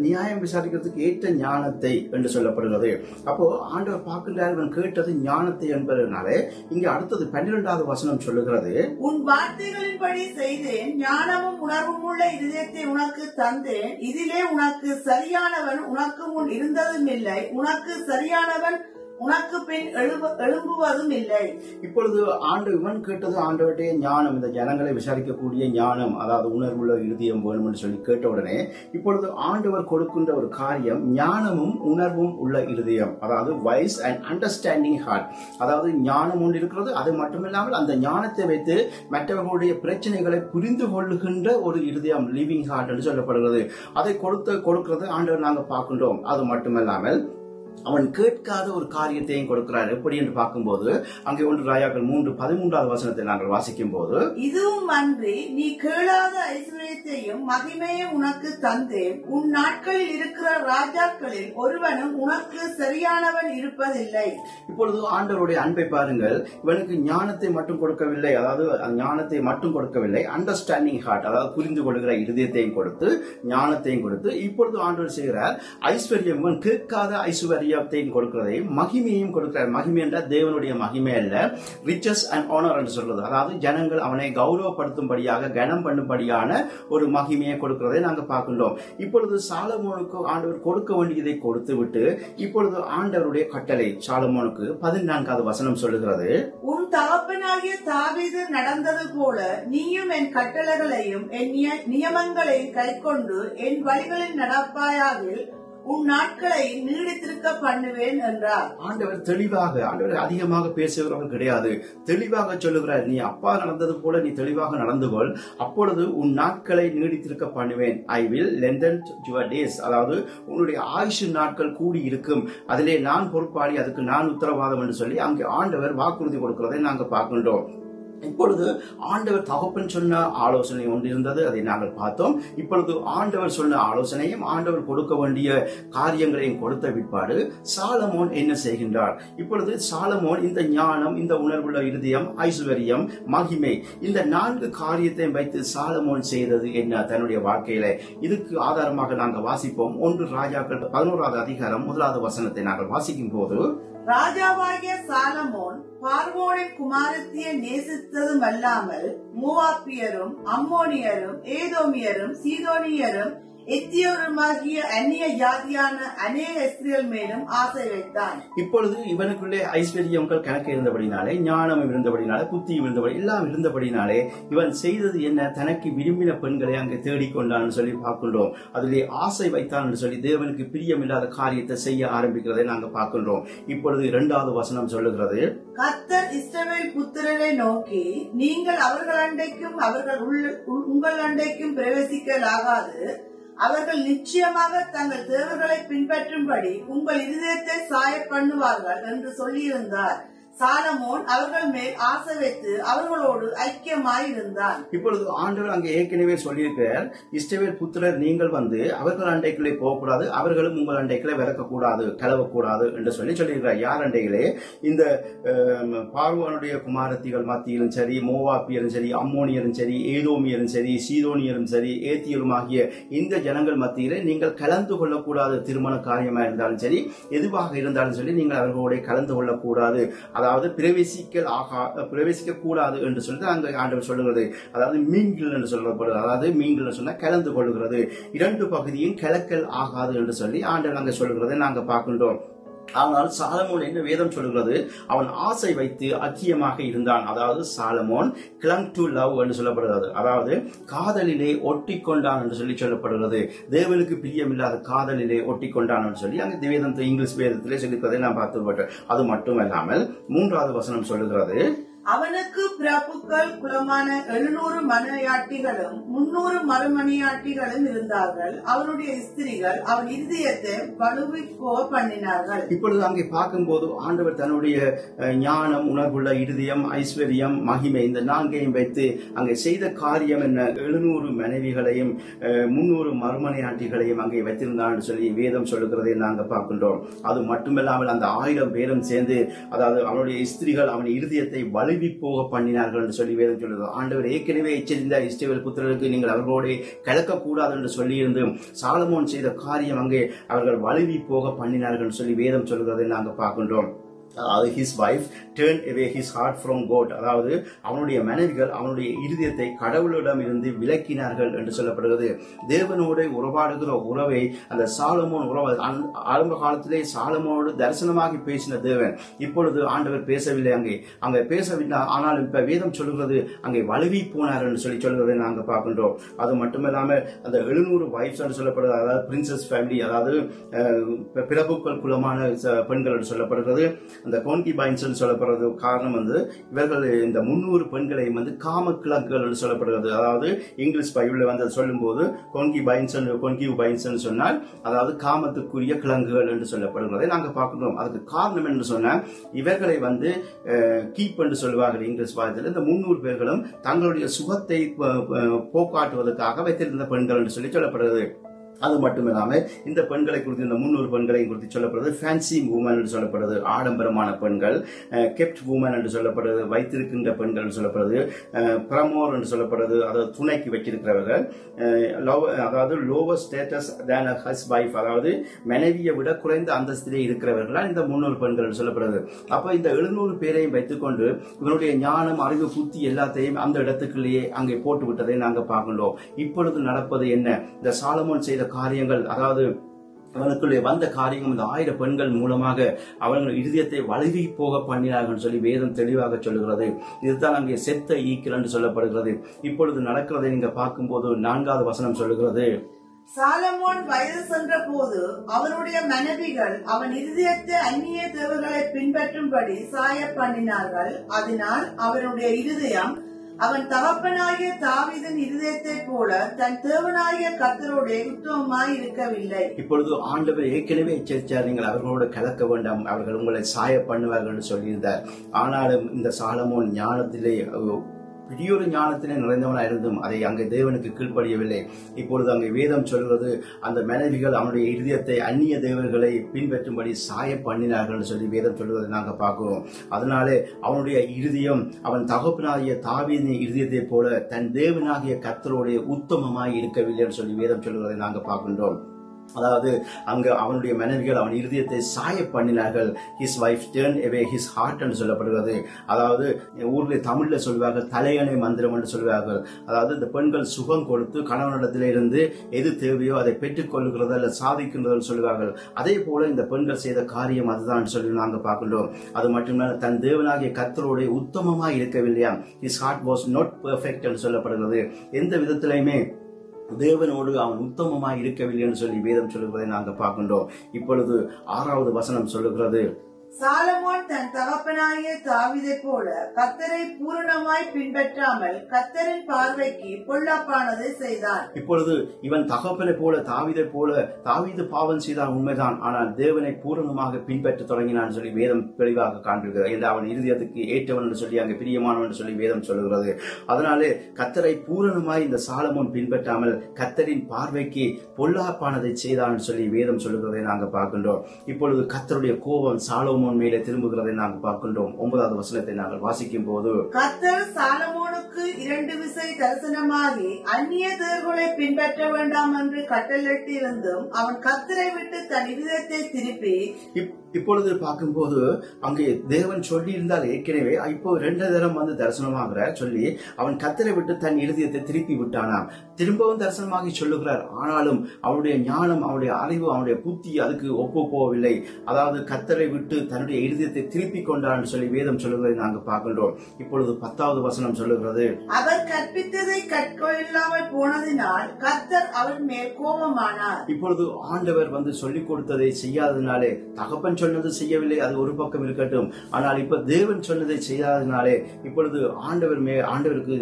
நியாயம் விசாரிக்கிறதுக்கு ஏற்ற ஞானத்தை என்று சொல்லப்படுகிறது. அப்போ ஆண்டவர் பார்க்கின்றார், இவன் கேட்டது ஞானத்தை என்பதனாலே. இங்க அடுத்தது 12வது வசனம் சொல்லுகிறது, உன் வார்த்தைகளின்படி செய்தேன், ஞானமும் உணர்வும் உள்ள இதயத்தை உனக்கு தந்தேன், இதிலே உனக்கு சரியானவன் உனக்கு முன் இருந்ததும் இல்லை, உனக்கு சரியானவன் உனக்கு பின் எழும்புவதும் இல்லை. இப்பொழுது இவன் கேட்டது ஆண்டவருடைய ஞானம், இந்த ஜனங்களை விசாரிக்கக்கூடிய ஞானம், அதாவது உணர்வுள்ள இருதயம் வேணும் என்று சொல்லி கேட்ட உடனே இப்பொழுது ஆண்டவர் கொடுக்கின்ற ஒரு காரியம் ஞானமும் உணர்வும் உள்ள இருதயம், அதாவது வைஸ் அண்ட் அண்டர்ஸ்டாண்டிங் ஹார்ட், அதாவது ஞானம் ஒன்று இருக்கிறது. அது மட்டுமில்லாமல் அந்த ஞானத்தை வைத்து மற்றவர்களுடைய பிரச்சனைகளை புரிந்து கொள்ளுகின்ற ஒரு இருதயம், லிவிங் ஹார்ட் என்று சொல்லப்படுகிறது. அதை கொடுக்கிறது ஆண்டவர் நாங்கள் பார்க்கின்றோம். அது மட்டுமல்லாமல் அவன் கேட்காத ஒரு காரியத்தையும் கொடுக்கிறார். எப்படி என்று பார்க்கும்போது அங்கே ஒன்று ராஜாக்கள் 3:13 வசனத்தை நாங்கள் வாசிக்கும் போது, இதுவும் அன்றி நீ கேளாத ஐஸ்வர்யத்தையும் மகிமையும் உனக்கு தந்தேன், உன் நாட்களில் இருக்கிற ராஜாக்களில் ஒருவனும் உனக்கு சரியானவன் இருப்பதில்லை. இப்பொழுது ஆண்டவருடைய அன்பை பாருங்கள். இவனுக்கு ஞானத்தை மட்டும் கொடுக்கவில்லை, அதாவது ஞானத்தை மட்டும் கொடுக்கவில்லை, அண்டர்ஸ்டாண்டிங் ஹார்ட், அதாவது புரிந்து கொள்கிற இருதயத்தையும் கொடுத்து ஞானத்தையும் கொடுத்து இப்பொழுது ஆண்டவர் செய்கிறார் ஐஸ்வர்யம். இவன் கேட்காத ஐஸ்வர்யம் கொடுக்கிறதையும் மகிமையும் கொடுக்கிறார். மகிமை என்றால் தேவனுடைய மகிமை அல்ல, ரிச்சஸ் அண்ட் ஆனர் என்று சொல்றது. அதாவது ஜனங்கள் அவனை கௌரவப்படுத்தும்படியாக கனம் பண்ணும்படியான ஒரு மகிமையை கொடுக்கிறதை நாங்கள் பார்க்கின்றோம். இப்பொழுது சாலமோனுக்கு ஆண்டவர் கொடுக்க வேண்டியதை கொடுத்து விட்டு இப்பொழுது ஆண்டவருடைய கட்டளை சாலமோனுக்கு 14வது வசனம் சொல்லுகிறது, உன் தகப்பனாகிய தாவீது நடந்தது போல நீயும் என் கட்டளைகளையும் என் நியமங்களையும் கைக்கொண்டு என் வழிகளில் நடப்பாயாக, உன் நாட்களை நீடித்திருக்க பண்ணுவேன் என்றார் ஆண்டவர். தெளிவாக ஆண்டவர் அதிகமாக பேசுகிறவன் கிடையாது, தெளிவாக சொல்லுகிறார். நீ அப்பா நடந்தது போல நீ தெளிவாக நடந்துகொள், அப்பொழுது உன் நாட்களை நீடித்திருக்க பண்ணுவேன். I will lengthen your days, அதாவது உன்னுடைய ஆயுஷு நாட்கள் கூடி இருக்கும், அதிலே நான் பொறுப்பாளி, அதுக்கு நான் உத்தரவாதம் என்று சொல்லி அங்கே ஆண்டவர் வாக்குறுதி கொடுக்கிறதை நாங்கள் பார்க்கின்றோம். இப்பொழுது ஆண்டவர் தகப்பன் சொன்ன ஆலோசனை ஒன்று இருந்தது, அதை நாங்கள் பார்த்தோம். இப்பொழுது ஆண்டவர் சொன்ன ஆலோசனையும் ஆண்டவர் கொடுக்க வேண்டிய காரியங்களையும் கொடுத்த பிற்பாடு சாலமோன் என்ன செய்கின்றார்? இப்பொழுது சாலமோன் இந்த ஞானம், இந்த உணர்வுள்ள இருதயம், ஐஸ்வர்யம், மகிமை, இந்த 4 காரியத்தையும் வைத்து சாலமோன் செய்தது என்ன தன்னுடைய வாழ்க்கையில? இதுக்கு ஆதாரமாக நாங்கள் வாசிப்போம் 1 ராஜாக்கள் 11வது அதிகாரம் 1வது வசனத்தை நாங்கள் வாசிக்கும் போது, ராஜாவாகிய சாலமோன் பார்வோனின் குமாரத்தியை நேசித்ததும் அல்லாமல் மோவாப்பியரும் அம்மோனியரும் ஏதோமியரும் சீதோனியரும் எத்தியோருமாகிய அந்நிய ஜாதியான அநேக ஸ்திரீகள் மேலும் ஆசை வைத்தான். இப்பொழுது இவனுக்குள்ளே ஐஸ்வர்யங்கள் கணக்கு இருந்தபடினாலே, ஞானம் இருந்தபடினாலே, புத்தியும் இருந்தபடி எல்லாம் இருந்தபடினாலே இவன் செய்தது என்ன? தனக்கு விரும்பின பெண்களை அங்கே தேடிக்கொண்டான்னு சொல்லி பார்க்கின்றோம். அதிலே ஆசை வைத்தான் என்று சொல்லி தேவனுக்கு பிரியமில்லாத காரியத்தை செய்ய ஆரம்பிக்கிறதை நாங்கள் பார்க்கின்றோம். இப்பொழுது 2வது வசனம் சொல்லுகிறது, கர்த்தர் இஸ்ரவேல் புத்திரரை நோக்கி, நீங்கள் அவர்கள் அண்டைக்கும் அவர்கள் உங்கள் அண்டைக்கும் பிரவேசிக்கலாகாது, அவர்கள் நிச்சயமாக தங்கள் தேவர்களை பின்பற்றும்படி உங்கள் இதயத்தை சாய பண்ணுவார்கள் என்று சொல்லியிருந்தார். சாலமோன் அவர்கள் மேல் ஆசை வைத்து அவர்களோடு ஐக்கியமாய் இருந்தான். இப்பொழுது ஆண்டவர் அங்கே ஏற்கனவே சொல்லியிருக்கிறார், இஸ்ரவேல் புத்திரர் நீங்கள் வந்து அவர்கள் அண்டைக்குள்ளே போகக்கூடாது, அவர்களும் உங்கள் அண்டைக்குள்ளே விறக்கக்கூடாது, கலவக்கூடாது என்று சொல்லி சொல்லியிருக்கிறார். யார் அண்டைகளே? இந்த பார்வோனுடைய குமாரத்திகள் மத்தியிலும் சரி, மோவாப்பியரும் சரி, அம்மோனியரும் சரி, ஏதோமியரும் சரி, சீதோனியரும் சரி, ஏத்தியரும் ஆகிய இந்த ஜனங்கள் மத்தியிலே நீங்கள் கலந்து கொள்ளக்கூடாது. திருமண காரியமாக இருந்தாலும் சரி, எதுவாக இருந்தாலும் சரி, நீங்கள் அவர்களோட கலந்து கொள்ளக்கூடாது, அதாவது பிரவேசிக்க கூடாது என்று சொல்லிட்டு அந்த ஆண்டவர் சொல்லுகிறது. அதாவது மீன்கள் என்று சொல்லப்படுது, அதாவது மீன்கள் சொன்னால் கலந்து கொள்ளுகிறது, 2 பகுதியும் கலக்கல் ஆகாது என்று சொல்லி ஆண்டவர் அங்கே சொல்லுகிறதை நாங்கள் பார்க்கின்றோம். ஆனால் சாலமோன் என்ன வேதம் சொல்லுகிறது? அவன் ஆசை வைத்து ஐக்கியமாக இருந்தான். அதாவது சாலமோன் கிளங் டு லவ் என்று சொல்லப்படுகிறது, அதாவது காதலிலே ஒட்டி கொண்டான் என்று சொல்லி சொல்லப்படுகிறது. தேவனுக்கு பிரியமில்லாத காதலிலே ஒட்டி கொண்டான் என்று சொல்லி அங்கே வேதத்தை இங்கிலீஷ் வேதத்திலே சொல்லிப்பதை நான் பார்த்துப்பட்டேன். அது மட்டுமல்லாமல் 3வது வசனம் சொல்லுகிறது, அவனுக்கு பிரபுக்கள் குலமான 700 மனையாட்டிகளும் 300 மறுமனையாட்டிகளும் இருந்தார்கள், அவனுடைய ஸ்திரீகள் அவன் இதயத்தை வலுவிக்கோ பண்ணினார்கள். இப்பொழுது அங்கே பார்க்கும்போது ஆண்டவர் தன்னுடைய ஞானம், உணர்வுள்ள இருதயம், ஐஸ்வர்யம், மகிமை, இந்த 4ஐயும் வைத்து அங்கே செய்த காரியம் என்ன? 700 மனைவிகளையும் 300 மறுமனையாட்டிகளையும் அங்கே வைத்திருந்தான் என்று சொல்லி வேதம் சொல்லுகிறதை நாங்கள் பார்க்கின்றோம். அது மட்டுமில்லாமல் அந்த 1000 பேரும் சேர்ந்து, அதாவது அவனுடைய ஸ்திரீகள் அவன் இருதயத்தை வலு போக பண்ணினார்கள் என்று சொல்லி வேதம் சொல்லுது. ஆண்டவர் ஏற்கனவே எச்சரிந்தார், இஸ்ரவேல் புத்திரருக்கு நீங்கள் அவர்களோடு கலக்கக்கூடாது என்று சொல்லியிருந்தும் சாலமோன் செய்த காரியம் அங்கே அவர்கள் வலுவி போக பண்ணினார்கள் என்று சொல்லி வேதம் சொல்லுகிறதை நாங்கள் பார்க்கின்றோம். அதாவது his wife turn away his heart from God, அதாவது அவனுடைய மனைவிகள் அவனுடைய இருதயத்தை கடவுளிடம் இருந்து விலக்கினார்கள் என்று சொல்லப்படுகிறது. தேவனோடு உறவாடுகிற உறவை அந்த சாலமோன் உறவு, ஆரம்ப காலத்திலே சாலமோனோடு தரிசனமாகி பேசின தேவன் இப்பொழுது ஆண்டவர் பேசவில்லை, அங்கே பேசவில்லை. ஆனால் இப்ப வேதம் சொல்லுகிறது அங்கே வலுவி போனார் என்று சொல்லி சொல்கிறதை நாங்கள் பார்க்கின்றோம். அது மட்டுமில்லாமல் அந்த 700 வைஃப்ஸ் என்று சொல்லப்படுகிறது, அதாவது பிரின்சஸ் ஃபேமிலி, அதாவது பிரபுக்கள் குலமான பெண்கள் என்று சொல்லப்படுகிறது. அந்த கோன்கி பாயின்ஸ்னு சொல்லப்படுறது காரணம் இவர்கள் இந்த 300 பெண்களை காமக்கிழங்குகள் சொல்லப்படுகிறது. அதாவது இங்கிலீஷ் பைபிள்ல சொல்லும்போது கோன்கி பைன்ஸ்னு சொன்னால் அதாவது காமத்துக்குரிய கிழங்குகள் என்று சொல்லப்படுகிறதை நாங்கள் பார்க்கிறோம். அதுக்கு காரணம் என்று சொன்னால் இவர்களை கீப் என்று சொல்வார்கள் இங்கிலீஷ் பாயத்தில். இந்த 300 பேர்களும் தங்களுடைய சுகத்தை போக்காட்டுவதற்காக வைத்திருந்த பெண்கள் என்று சொல்லப்படுகிறது. அது மட்டுமில்லாமல் இந்த பெண்களை குறித்து இந்த 300 பெண்களையும் குறித்து சொல்லப்படுறது ஃபேன்சி உமன் என்று சொல்லப்படுறது, ஆடம்பரமான பெண்கள், கெப்ட் உமன் என்று சொல்லப்படுறது, வைத்திருக்கின்ற பெண்கள் என்று சொல்லப்படுறது, பிரமோர் என்று சொல்லப்படுறது, அதாவது துணைக்கு வைத்திருக்கிறவர்கள், அதாவது lower status than a his wife, அதாவது மனைவியை விட குறைந்த அந்தஸ்திலே இருக்கிறவர்களால் இந்த 300 பெண்கள் என்று சொல்லப்படுறது. அப்போ இந்த 700 பேரையும் வைத்துக்கொண்டு இவனுடைய ஞானம், அறிவு, புத்தி எல்லாத்தையும் அந்த இடத்துக்குள்ளேயே அங்கே போட்டு விட்டதை நாங்கள் பார்க்கின்றோம். இப்பொழுது நடப்பது என்ன? இந்த சாலமோன் செய்த காரியங்கள், அதாவது அவனுக்குள்ளே வந்த காரியம் இந்த 1000 பெண்கள் மூலமாக அவர்கள் இதயத்தை வளரி போக பண்ணினார்கள் சொல்லி வேதம் தெளிவாக சொல்லுகிறது. இதுதான் அங்கே செத்த ஈக்கள் என்று சொல்லப்படுகிறது. இப்பொழுது நடக்கிறதை நீங்க பார்க்கும்போது 4வது வசனம் சொல்லுகிறது, சாலமோன் வயது சென்ற போது அவனுடைய மனைவிகள் அவன் இருதயத்தை அந்நிய தேவர்களை பின்பற்றும்படி சாய பண்ணினார்கள். அதனால் அவனுடைய இருதயம் அவன் தகப்பனாகிய தாவீதின் இருதயத்தை போல தன் தேவனாகிய கர்த்தருடைய உத்தமமாய் இருக்கவில்லை. இப்பொழுது ஆண்டவர் ஏற்கனவே எச்சரித்தார், நீங்கள் அவர்களோடு கலக்க வேண்டாம், அவர்கள் உங்களை சாய பண்ணுவார்கள் என்று சொல்லியிருந்தார். ஆனாலும் இந்த சாலமோன் ஞானத்திலே பெரியோரு ஞானத்திலே நிறைந்தவனாக இருந்தும் அதை அங்கே தேவனுக்கு கீழ்ப்படியவில்லை. இப்பொழுது அங்கே வேதம் சொல்கிறது, அந்த மனைவிகள் அவனுடைய இருதயத்தை அந்நிய தேவர்களை பின்பற்றும்படி சாய பண்ணினார்கள் என்று சொல்லி வேதம் சொல்வதை நாங்கள் பார்க்கிறோம். அதனாலே அவனுடைய இருதயம் அவன் தகப்பனாகிய தாவீதின் இருதயத்தை போல தன் தேவனாகிய கர்த்தருடைய உத்தமமாய் இருக்கவில்லை என்று சொல்லி வேதம் சொல்வதை நாங்கள் பார்க்கின்றோம். அதாவது அங்கு அவனுடைய மனைவிகள் அவன் இருதயத்தை சாய பண்ணினார்கள். His wife turn away his heart என்று சொல்லப்படுகிறது. அதாவது ஊரில் தமிழில் சொல்வார்கள் தலையணை மந்திரம் என்று சொல்வார்கள். அதாவது இந்த பெண்கள் சுகம் கொடுத்து கணவனிடத்திலே இருந்து எது தேவையோ அதை பெற்றுக்கொள்கிறதோ அல்லது சாதிக்கின்றதோ சொல்வார்கள். அதே போல இந்த பெண்கள் செய்த காரியம் அதுதான் சொல்லி நாங்கள் பார்க்கின்றோம். அது மட்டுமில்லாமல் தன் தேவனாகிய கர்த்தருடைய உத்தமமாக இருக்கவில்லையா, his heart was not perfect என்று சொல்லப்படுகிறது. எந்த விதத்திலையுமே தேவனோடு அவன் உத்தமமாய் இருக்கவில்லை என்று சொல்லி வேதம் சொல்லுவதை நாங்கள் பார்க்கின்றோம். இப்பொழுது 6வது வசனம் சொல்லுகிறது, சாலமோன் தன் தகப்பனாகிய தாவீதை போல கர்த்தரை பூரணமாய் பின்பற்றாமல் கர்த்தரின் பார்வைக்கு பொல்லாப்பானதை செய்தான். இப்பொழுது இவன் தகப்பனை போல தாவீதை போல தாவீது பாவம் செய்தான் உண்மைதான், ஆனால் தேவனை பூரணமாக பின்பற்ற தொடங்கினான் சொல்லி வேதம் தெளிவாக காண்பிக்கிறது. என்று அவன் இருதயத்துக்கு ஏற்றவன் என்று சொல்லி அங்கே பிரியமானவன் என்று சொல்லி வேதம் சொல்லுகிறது. அதனாலே கர்த்தரை பூரணமாய் இந்த சாலமோன் பின்பற்றாமல் கர்த்தரின் பார்வைக்கு பொல்லாப்பானதை செய்தான் சொல்லி வேதம் சொல்லுகிறதை நாங்கள் பார்க்கின்றோம். இப்பொழுது கர்த்தருடைய கோபம் சாலமோன் மேலே திரும்புகிறதை நாங்கள் பார்க்கின்றோம். 9வது வசனத்தை நாங்கள் வாசிக்கும் போது, கர்த்தர் சாலமோனுக்கு 2 விசை தரிசனமாகி அந்நிய தேவர்களை பின்பற்ற வேண்டாம் என்று கட்டளையிட்டு இருந்தும் அவன் கர்த்தரை விட்டு தன் இருதயத்தை திருப்பி. இப்பொழுது பார்க்கும்போது அங்கே தேவன் சொல்லி இருந்தால் ஏற்கனவே இப்போ 2 தரம் தரிசனமாகிற சொல்லி அவன் கர்த்தரை விட்டு தன் இருதயத்தை திருப்பி விட்டானாம். திரும்பவும் தரிசனமாகி சொல்லுகிறார், ஆனாலும் அவனுடைய ஞானம், அவனுடைய அறிவு, அவனுடைய புத்தி அதுக்கு ஒப்பு போகவில்லை. அதாவது கர்த்தரை விட்டு தன்னுடைய இருதயத்தை திருப்பி கொண்டான் சொல்லி வேதம் சொல்லுவதை நாங்கள் பார்க்கின்றோம். இப்பொழுது 10வது வசனம் சொல்லுகிறது, அவர் கற்பித்ததை கற்கொள்ளாமல் போனதினால் கர்த்தர் அவர் மேல் கோபமானார். இப்பொழுது ஆண்டவர் சொல்லிக் கொடுத்ததை செய்யாததினாலே, தகப்பன் சொன்னது செய்யவில்லை அது ஒரு பக்கம் இருக்கட்டும், ஆனால் இப்ப தேவன் சொன்னதை செய்யாததினாலே இப்பொழுது ஆண்டவருக்கு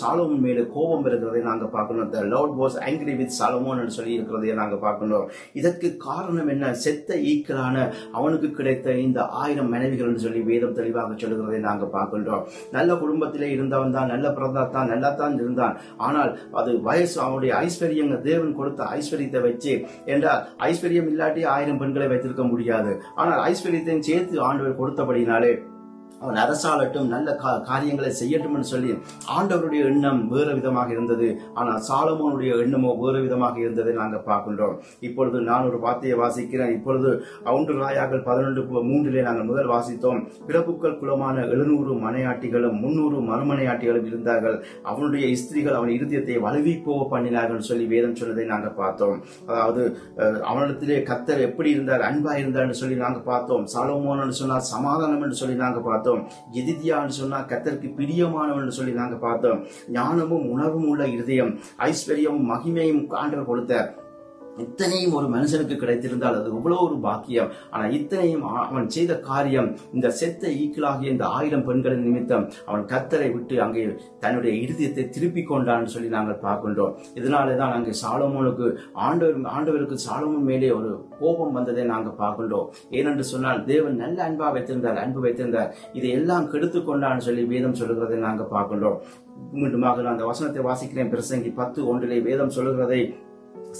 சாலமோன் மேலே கோபம் இருக்கிறதை நாங்கள் பார்க்கணும். The Lord was angry with Solomon என்று சொல்லி இருக்கிறதை நாங்கள் பார்க்கணும். இதற்கு காரணம் என்ன? செத்த ஈக்கலான அவனுக்கு கிடைத்த இந்த 1000 மனைவிகள் என்று சொல்லி வேதம் தெளிவாக சொல்லுகிறதை நாங்கள் பார்க்கின்றோம். நல்ல குடும்பத்திலே இருந்தவன் தான், நல்ல பிறந்தான், நல்லா தான் இருந்தான், ஆனால் அது வயசு அவனுடைய ஐஸ்வர்யங்க தேவன் கொடுத்த ஐஸ்வர்யத்தை வச்சு, என்றால் ஐஸ்வர்யம் இல்லாட்டி 1000 பெண்களை வைத்திருக்க முடியாது, ஆனால் ஐஸ்வர்யத்தையும் சேர்த்து ஆண்டவர் கொடுத்தபடினாலே அவன் அரசாளட்டும், நல்ல காரியங்களை செய்யட்டும் என்று சொல்லி ஆண்டவருடைய எண்ணம் வேறு விதமாக இருந்தது. ஆனால் சாலமோனுடைய எண்ணமோ வேறு விதமாக இருந்ததை நாங்கள் பார்க்கின்றோம். இப்பொழுது நான் ஒரு வார்த்தையை வாசிக்கிறேன். இப்பொழுது 1 ராயாக்கள் 11:3 நாங்கள் முதல் வாசித்தோம், பிறப்புக்கள் குலமான 700 மனையாட்டிகளும் 300 மறுமனையாட்டிகளும் இருந்தார்கள், அவனுடைய ஸ்திரீகள் அவன் இருதயத்தை வலுவி போக பண்ணினார்கள் சொல்லி வேதம் சொன்னதை நாங்கள் பார்த்தோம். அதாவது அவனிடத்திலே கர்த்தர் எப்படி இருந்தார், அன்பா இருந்தார் சொல்லி நாங்கள் பார்த்தோம். சாலமோன் சொன்னார் சமாதானம் என்று சொல்லி நாங்கள் பார்த்தோம். கர்த்தருக்கு பிரியமானவன் சொல்லி நாங்க பார்த்தோம். ஞானமும் உணர்வும் உள்ள இருதயம், ஐஸ்வர்யமும் மகிமையும் ஆண்டவர் கொடுத்த இத்தனையும் ஒரு மனுஷனுக்கு கிடைத்திருந்தால் அது எவ்வளவு ஒரு பாக்கியம். ஆனா இத்தனையும் அவன் செய்த காரியம், இந்த செத்த ஈக்கிளாகிய இந்த 1000 பெண்களின் நிமித்தம் அவன் கர்த்தரை விட்டு அங்கே தன்னுடைய இருதயத்தை திருப்பி கொண்டான்னு சொல்லி நாங்கள் பார்க்கின்றோம். இதனாலதான் அங்கே சாலமோனுக்கு ஆண்டவருக்கு சாலமோன் மேலே ஒரு கோபம் வந்ததை நாங்கள் பார்க்கின்றோம். ஏனென்று சொன்னால் தேவன் நல்ல அன்பா வைத்திருந்தார், அன்பு வைத்திருந்தார், இதையெல்லாம் கெடுத்து கொண்டான்னு சொல்லி வேதம் சொல்லுகிறதை நாங்கள் பார்க்கின்றோம். மீண்டுமாக நான் அந்த வசனத்தை வாசிக்கிறேன். பிரசங்கி 10:1 வேதம் சொல்லுகிறதை,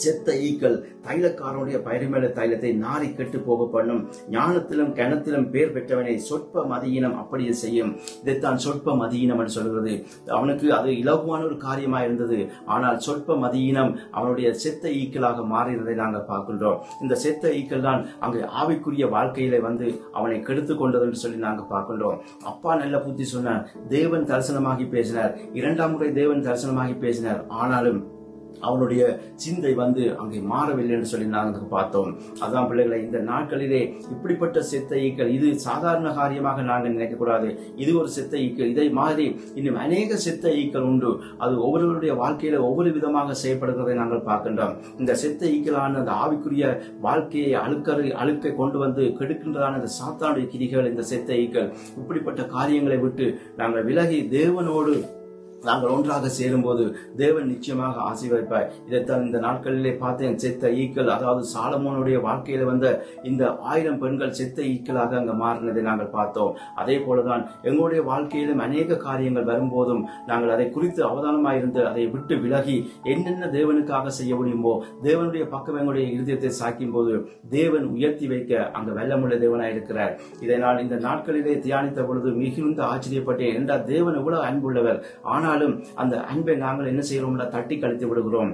செத்த ஈக்கள் தைலக்காரனுடைய பயிர்மேல தைலத்தை நாரி கெட்டு போக பண்ணும், ஞானத்திலும் கணத்திலும் பேர் பெற்றவனை சொற்ப மதியினம் அப்படியே செய்யும். இதைத்தான் சொற்ப மதியினம் என்று சொல்கிறது. அவனுக்கு அது இலகுவான ஒரு காரியமா இருந்தது, ஆனால் சொற்ப மதியினம் அவனுடைய செத்த ஈக்களாக மாறினதை நாங்கள் பார்க்கின்றோம். இந்த செத்த ஈக்கள் தான் அங்கு ஆவிக்குரிய வாழ்க்கையில வந்து அவனை கெடுத்து கொண்டது என்று சொல்லி நாங்கள் பார்க்கின்றோம். அப்பா நல்ல புத்தி சொன்னார், தேவன் தரிசனமாகி பேசினார், 2ஆம் முறை தேவன் தரிசனமாகி பேசினார், ஆனாலும் அவனுடைய சிந்தை வந்து அங்கே மாறவில்லை என்று சொல்லி நாங்கள் பார்த்தோம். அதான் பிள்ளைகளை, இந்த நாட்களிலே இப்படிப்பட்ட செத்த ஈக்கள், இது சாதாரண காரியமாக நாங்கள் நினைக்கக்கூடாது. இது ஒரு செத்த ஈக்கள், இதை மாதிரி இன்னும் அநேக செத்த ஈக்கள் உண்டு. அது ஒவ்வொருவருடைய வாழ்க்கையில ஒவ்வொரு விதமாக செயல்படுகிறதை நாங்கள் பார்க்கின்றோம். இந்த செத்த ஈக்களான அந்த ஆவிக்குரிய வாழ்க்கையை அழுக்கை கொண்டு வந்து கெடுக்கின்றதான இந்த சாத்தானுடைய கிரிகள், இந்த செத்த ஈக்கள். இப்படிப்பட்ட காரியங்களை விட்டு நாங்கள் விலகி தேவனோடு நாங்கள் ஒன்றாக சேரும்போது தேவன் நிச்சயமாக ஆசீர்வதிப்பார். இதைத்தான் இந்த நாட்களிலே பார்த்தேன். செத்த ஈக்கள், அதாவது சாலமோனுடைய வாழ்க்கையில வந்த இந்த 1000 பெண்கள் செத்த ஈக்களாக அங்கே மாறினதை நாங்கள் பார்த்தோம். அதே போலதான் எங்களுடைய வாழ்க்கையிலும் அநேக காரியங்கள் வரும்போதும் நாங்கள் அதை குறித்து அவதானமாயிருந்து அதை விட்டு விலகி என்னென்ன தேவனுக்காக செய்ய முடியுமோ, தேவனுடைய பக்கம் எங்களுடைய இருதயத்தை சாய்க்கும் போது தேவன் உயர்த்தி வைக்க அங்கு வல்லமுள்ள தேவனாய் இருக்கிறார். இதை நான் இந்த நாட்களிலே தியானித்த பொழுது மிகுந்த ஆச்சரியப்பட்டேன். என்றால் தேவன் எவ்வளவு அன்புள்ளவர், ஆனால் அந்த அன்பை நாங்கள் என்ன செய்யறோம்னா தட்டி கழித்து விடுகிறோம்.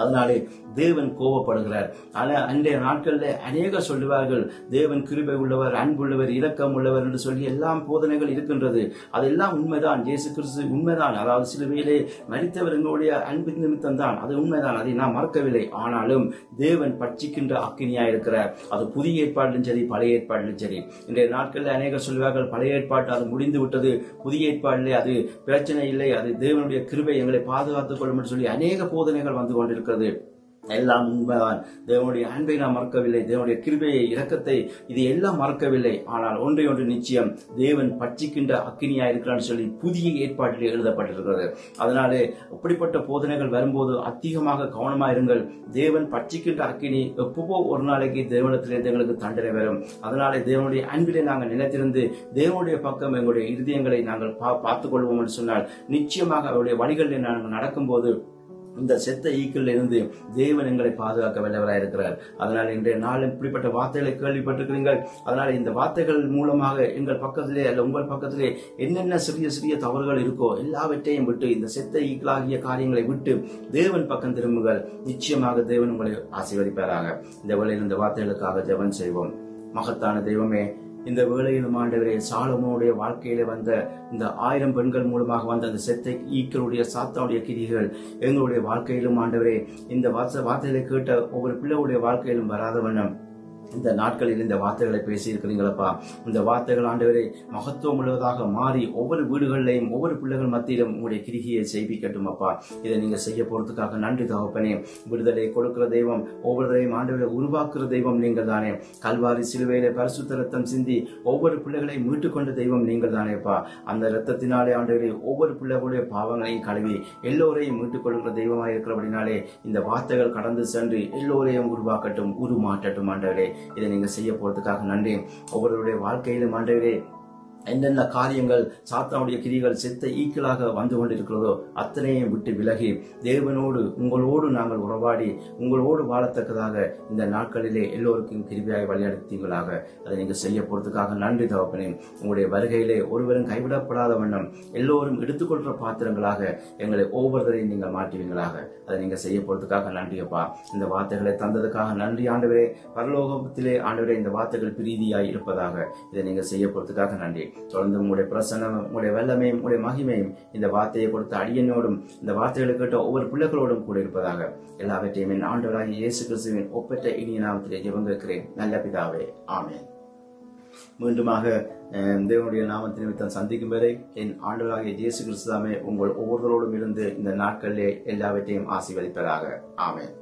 அதனாலே தேவன் கோபப்படுகிறார். ஆனால் அன்றைய நாட்களில் அநேக சொல்லுவார்கள், தேவன் கிருபை உள்ளவர், அன்புள்ளவர், இரக்கம் உள்ளவர் என்று சொல்லி எல்லாம் போதனைகள் இருக்கின்றது. அதெல்லாம் உண்மைதான். இயேசு கிறிஸ்து உண்மைதான். அதாவது சிலுவையிலே மரித்தவர் எங்களுடைய அன்பு நிமித்தம் தான், அது உண்மைதான், அதை நான் மறக்கவில்லை. ஆனாலும் தேவன் பட்சிக்கின்ற அக்கினியாக இருக்கிறார். அது புதிய ஏற்பாட்டிலும் சரி, பழைய ஏற்பாட்டிலும் சரி. இன்றைய நாட்களில் அநேக சொல்லுவார்கள், பழைய ஏற்பாட்டு அது முடிந்து விட்டது, புதிய ஏற்பாட்டிலே அது பிரச்சனை இல்லை, அது தேவனுடைய கிருபை எங்களை பாதுகாத்துக் கொள்ளும் என்று சொல்லி அநேக போதனைகள் வந்து கொண்டிருக்கிறது. எல்லாம் உண்மைதான். தேவனுடைய அன்பை நான் மறக்கவில்லை, தேவனுடைய கிருபையை, இரக்கத்தை, இது எல்லாம் மறக்கவில்லை. ஆனால் ஒன்றை ஒன்று நிச்சயம், தேவன் பட்சிக்கின்ற அக்கினியாக இருக்கிறான்னு சொல்லி புதிய ஏற்பாட்டில் எழுதப்பட்டிருக்கிறது. அதனாலே அப்படிப்பட்ட போதனைகள் வரும்போது அதிகமாக கவனமாயிருங்கள். தேவன் பட்சிக்கின்ற அக்கினி எப்பவோ ஒரு நாளைக்கு தேவனத்திலிருந்து எங்களுக்கு தண்டனை வரும். அதனாலே தேவனுடைய அன்பிலே நாங்கள் நிலைத்திருந்து தேவனுடைய பக்கம் எங்களுடைய இருதயங்களை நாங்கள் பார்த்துக் கொள்வோம் என்று சொன்னால் நிச்சயமாக அவருடைய வழிகளில் நாங்கள் நடக்கும்போது இந்த செத்த ஈக்கள் இருந்து தேவன் எங்களை பாதுகாக்க வல்லவராய் இருக்கிறார். அதனால் இன்றைய நாள் இப்படிப்பட்ட வார்த்தைகளை கேள்விப்பட்டிருக்கிறீர்கள். அதனால இந்த வார்த்தைகள் மூலமாக எங்கள் பக்கத்திலே அல்ல உங்கள் பக்கத்திலே என்னென்ன சிறிய சிறிய தவறுகள் இருக்கோ எல்லாவற்றையும் விட்டு, இந்த செத்த ஈக்களாகிய காரியங்களை விட்டு தேவன் பக்கம் திரும்புங்கள். நிச்சயமாக தேவன் உங்களை ஆசீர்வதிப்பாராக. இந்த வேளையில் இந்த வார்த்தைகளுக்காக ஜெபம் செய்வோம். மகத்தான தெய்வமே, இந்த வேளையிலும் ஆண்டவரே, சாலமோனுடைய வாழ்க்கையில வந்த இந்த 1000 பெண்கள் மூலமாக வந்த அந்த செத்த ஈக்களுடைய சாத்தானுடைய கிரிகள் எங்களுடைய வாழ்க்கையிலும் ஆண்டவரே, இந்த வார்த்தைகளை கேட்ட ஒவ்வொரு பிள்ளைகளுடைய வாழ்க்கையிலும் வராதவண்ணம் இந்த நாட்களில் இந்த வார்த்தைகளை பேசியிருக்கிறீங்களப்பா. இந்த வார்த்தைகள் ஆண்டவரே மகத்துவம் உள்ளதாக மாறி ஒவ்வொரு வீடுகளிலையும் ஒவ்வொரு பிள்ளைகள் மத்தியிலும் உங்களுடைய கிரிகையை செய்விக்கட்டும் அப்பா. இதை நீங்க செய்ய போறதுக்காக நன்றி தகப்பனே. விடுதலை கொடுக்கிற தெய்வம், ஒவ்வொருவரையும் ஆண்டவரை உருவாக்குற தெய்வம் நீங்கள் தானே. கல்வாரி சிலுவையில பரிசுத்த ரத்தம் சிந்தி ஒவ்வொரு பிள்ளைகளையும் மீட்டுக்கொண்ட தெய்வம் நீங்கள் தானேப்பா. அந்த ரத்தத்தினாலே ஆண்டவரை ஒவ்வொரு பிள்ளைகளுடைய பாவங்களையும் கழுவி எல்லோரையும் மீட்டுக் கொள்கிற தெய்வமாக இருக்கிறபடினாலே இந்த வார்த்தைகள் கடந்து சென்று எல்லோரையும் உருவாக்கட்டும், உருமாற்றட்டும் ஆண்டவரே. இதை நீங்க செய்ய போறதுக்காக நன்றி. ஒவ்வொருடைய வாழ்க்கையிலும் ஆண்டவரே என்னென்ன காரியங்கள் சாத்தானுடைய கிரிகள் செத்த ஈக்களாக வந்து கொண்டிருக்கிறதோ அத்தனையும் விட்டு விலகி தேவனோடு உங்களோடு நாங்கள் உறவாடி உங்களோடு வாழத்தக்கதாக இந்த நாட்களிலே எல்லோருக்கும் கிருபையாய் வழிநடத்தீங்களாக. அதை நீங்கள் செய்ய போறதுக்காக நன்றி தகப்பனே. உங்களுடைய வருகையிலே ஒருவரும் கைவிடப்படாத வண்ணம் எல்லோரும் எடுத்துக்கொள்கிற பாத்திரங்களாக எங்களை ஒவ்வொருவரையும் நீங்கள் மாற்றுவீங்களாக. அதை நீங்கள் செய்ய போறதுக்காக நன்றியப்பா. இந்த வார்த்தைகளை தந்ததுக்காக நன்றி ஆண்டவரே. பரலோகத்திலே ஆண்டவரே இந்த வார்த்தைகள் பிரீதியாய் இருப்பதாக. இதை நீங்கள் செய்ய போறதுக்காக நன்றி. தொடர்ந்து உங்களுடைய பிரசனம், உங்களுடைய வல்லமையும், உங்களுடைய மகிமையும் இந்த வார்த்தையை கொடுத்த அடியனோடும் இந்த வார்த்தைகளை கேட்ட ஒவ்வொரு பிள்ளைகளோடும் கூட இருப்பதாக. எல்லாவற்றையும் என் ஆண்டவராகிய இயேசு கிறிஸ்துவின் ஒப்பற்ற இனிய நாமத்திலே ஜெபம் கேட்கிறேன் நல்ல பிதாவே, ஆமென். மீண்டுமாக தேவனுடைய நாமத்தின் நிமித்தம் சந்திக்கும் வரை என் ஆண்டவராகிய இயேசு கிறிஸ்துவே உங்கள் ஒவ்வொருவரோடும் இருந்து இந்த நாட்களிலே எல்லாவற்றையும் ஆசீர்வதிப்பதாக. ஆமென்.